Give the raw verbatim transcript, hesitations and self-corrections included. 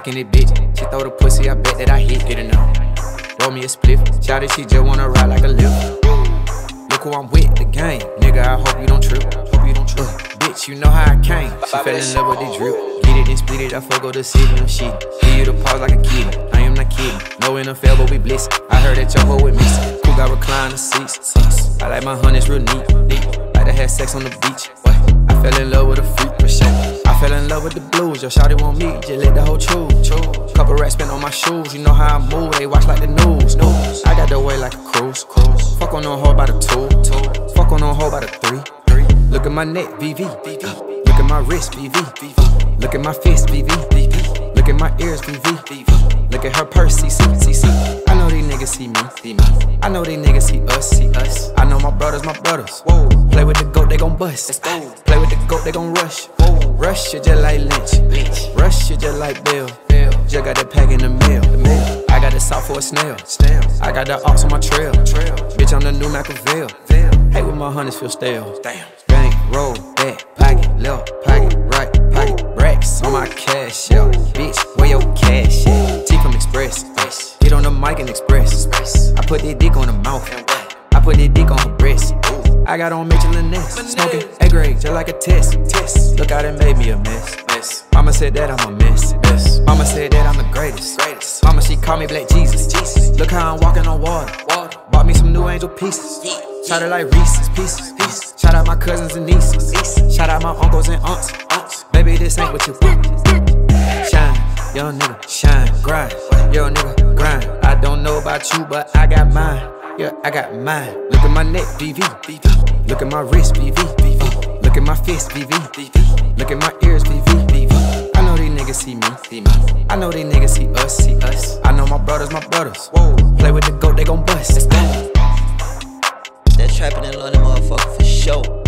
packing it big. She throw the pussy, I bet that I hit it enough. Roll me a spliff, shout it, she just wanna ride like a lift. Look who I'm with, the gang, nigga. I hope you don't trip. Hope you don't trip. Uh, bitch, you know how I came. She fell in love with the drip. Get it and split it. I fuck go to see them shit. Give you the pause like a kid. I am not kidding. No N F L, but we bliss. I heard that your hoe with me. Who got recliner seats? I like my hundreds real neat. Like to have sex on the beach. What? I fell in love with a freak for sure. I fell in love with the blues. Yo, shawty want me, just let the whole choose. Couple racks spent on my shoes. You know how I move. They watch like the news. News. I got the way like a cruise. Cruise. Fuck on no hoe by the two. Two. Fuck on no hoe by the three. Three. Look at my neck, V V. Look at my wrist, V V. Look at my fist, V V. Look at my ears, V V. Look at her purse, C C. I know these niggas see me. I know these niggas see us. See us. I know my brothers, my brothers. Whoa. Play with the goat, they gon' bust. Play with the goat, they gon' rush. Whoa. Rush it just like Lynch. Rush it just like Bill. Just got that pack in the mail. I got the south for a snail. I got the ox on my trail. Bitch, I'm the new Machiavelli. Hate with my hunters feel stale. Damn. Bank, roll, back, pocket, left, pocket, right, pocket, racks on my cash, yo. Bitch, where your cash at? T from Express. Get on the mic and express. I put that dick on the mouth. I put that dick on her breast. I got on Michelin nest. Smoking A-grade just like a test. Look out, it made me a mess. Mama said that I'm a mess. Mama said that I'm the greatest. Mama, she called me Black Jesus. Look how I'm walking on water. Bought me some new angel pieces. Shout out like Reese's Pieces. Shout out my cousins and nieces. Shout out my uncles and aunts. Baby, this ain't what you want. Shine, young nigga, shine. Grind, yo nigga, grind. I don't know about you, but I got mine. Yeah, I got mine. Look at my neck, V V. Look at my wrist, V V. Look at my fist, V V. Look at my ears, V V. I know these niggas see me. I know these niggas see us. See us. I know my brothers, my brothers. Whoa. Play with the goat, they gon' bust. Let's go. That trappin' and loadin' motherfucker for show.